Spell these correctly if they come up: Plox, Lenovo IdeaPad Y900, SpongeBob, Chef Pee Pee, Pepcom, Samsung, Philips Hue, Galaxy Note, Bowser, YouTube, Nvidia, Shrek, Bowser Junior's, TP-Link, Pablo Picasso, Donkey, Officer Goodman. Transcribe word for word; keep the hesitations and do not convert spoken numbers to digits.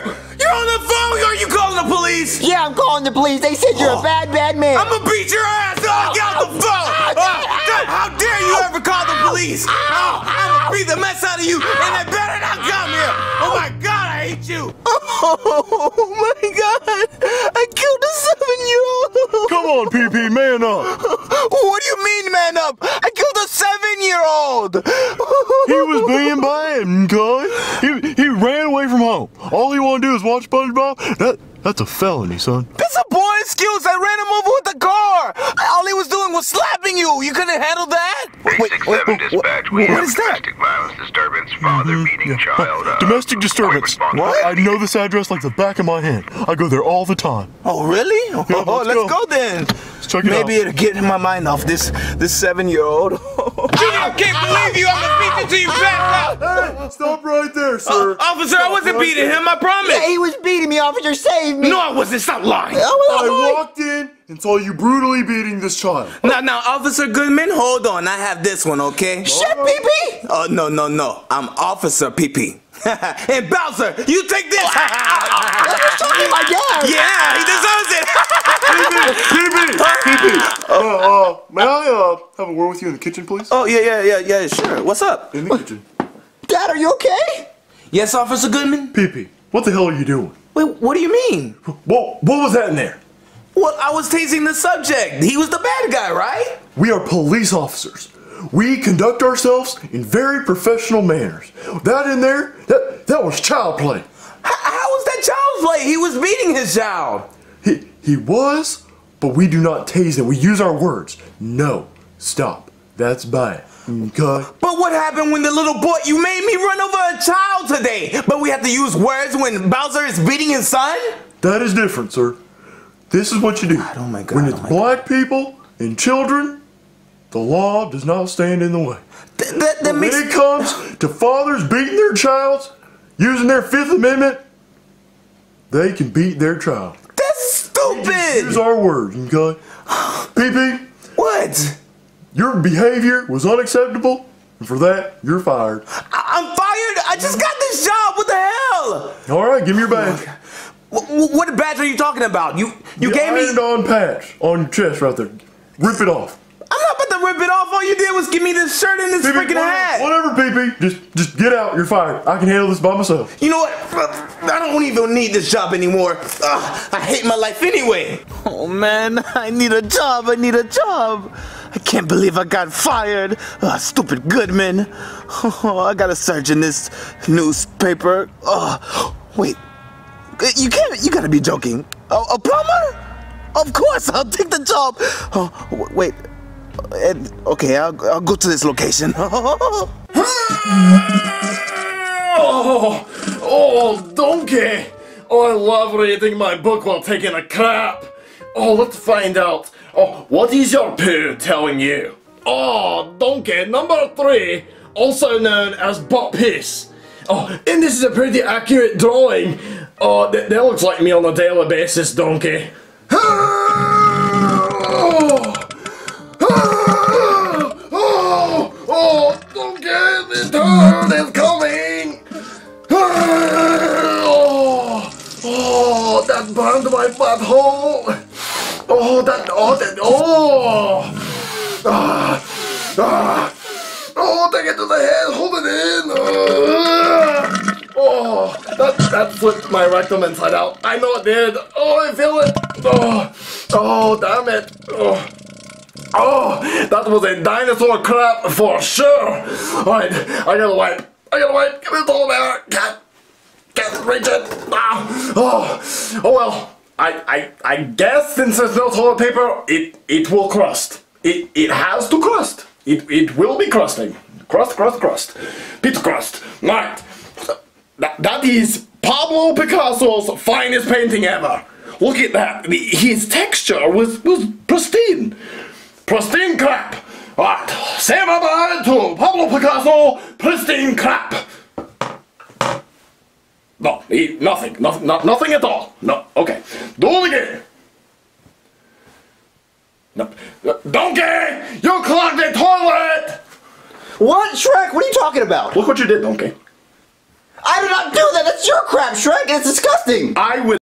Bowser! You're on the phone! Are you calling the police? Yeah, I'm calling the police. They said you're oh. a bad, bad man. I'm gonna beat your ass! Oh, I got oh, the phone! Oh, oh, God, how dare you oh, ever call the police? Oh, oh, I'm gonna beat the mess out of you, oh, and they better not come here! Oh my God, I hate you! Oh my God! I killed a seven-year-old! Come on, Pee Pee, man up! What do you mean, man up? I killed a seven-year-old! He was being bad, okay? He, he ran away from home. All he wanted to do is watch SpongeBob. That, that's a felony, son. That's a boy excuse! I ran him over with the car! All he was doing was slapping you! You couldn't handle that? eight six seven dispatch. We have domestic violence disturbance, father beating child. Uh, domestic disturbance. What? I know this address like the back of my hand. I go there all the time. Oh, really? Yeah, oh, let's, let's go. go then. Let's check it Maybe out. Maybe it'll get in my mind off this this seven-year-old. Junior, I can't believe you. I'm gonna beat you till you pass out. Hey, stop right there, sir. Uh, officer, stop I wasn't right beating there. him. I promise. Yeah, he was beating me. Officer, save me. No, I wasn't. Stop lying. I, was I lying. walked in and saw you brutally beating this child. Now, now, Officer Goodman, hold on. I have this one, okay? Chef Pee Pee. Oh no, no, no. I'm Officer Pee Pee. And Bowser, you take this. my dad. Yeah, he deserves it. Pee Pee, Pee Pee, Pee Pee. Uh, uh, may I uh have a word with you in the kitchen, please? Oh yeah, yeah, yeah, yeah. Sure. What's up? In the kitchen. Dad, are you okay? Yes, Officer Goodman. Pee Pee, what the hell are you doing? Wait, what do you mean? What What was that in there? Well, I was teasing the subject. He was the bad guy, right? We are police officers. We conduct ourselves in very professional manners. That in there, that, that was child play. H how was that child play? He was beating his child. He, he was, but we do not tase him. We use our words. No, stop. That's bad. Okay. But what happened when the little boy, you made me run over a child today, but we have to use words when Bowser is beating his son? That is different, sir. This is what you do. God, oh my God, when it's oh my black God. people and children, the law does not stand in the way. Th that, that makes when it comes to fathers beating their child, using their Fifth Amendment, they can beat their child. That's stupid! Use our words, okay? Pee Pee. What? Your behavior was unacceptable, and for that, you're fired. I I'm fired? I just got this job, what the hell? All right, give me your badge. Oh what badge are you talking about? You you the gave ironed me- on patch on your chest right there. Rip it off. I'm not about to rip it off. All you did was give me this shirt and this Pee-Pee, freaking whatever, hat. Whatever, Pee Pee. Just, just get out. You're fired. I can handle this by myself. You know what? I don't even need this job anymore. Ugh, I hate my life anyway. Oh, man. I need a job. I need a job. I can't believe I got fired. Ugh, stupid Goodman. Oh, I got to search in this newspaper. Ugh, wait. You can't. You got to be joking. A, a plumber? Of course. I'll take the job. Oh, wait. And, okay, I'll, I'll go to this location. oh, oh, Donkey! Oh, I love reading my book while taking a crap. Oh, let's find out. Oh, what is your poo telling you? Oh, Donkey, number three, also known as butt piss. Oh, and this is a pretty accurate drawing. Oh, that, that looks like me on a daily basis, Donkey. oh. Oh, Donkey, the turn is coming! Oh, oh, that burned my butthole! Oh, that, oh, that, oh! Ah, ah. Oh, take it to the head, hold it in! Oh, that, that flipped my rectum inside out. I know it did. Oh, I feel it! Oh, oh, damn it! Oh. Oh, that was a dinosaur crap for sure. Alright, I gotta wipe. I gotta wipe. Give me the whole there. Can't, can't reach it. Ah. Oh, oh well. I, I, I guess since there's no toilet paper, it, it will crust. It, it has to crust. It, it will be crusting. Crust, crust, crust. Pizza crust. Alright. That, that is Pablo Picasso's finest painting ever. Look at that. His texture was, was pristine. Pristine crap! Alright, say bye-bye to Pablo Picasso, pristine crap! No, he, nothing, nothing, not, nothing at all. No, okay. Do it again! No, Donkey! You clogged the toilet! What, Shrek? What are you talking about? Look what you did, Donkey. I did not do that. That's your crap, Shrek. It's disgusting. I would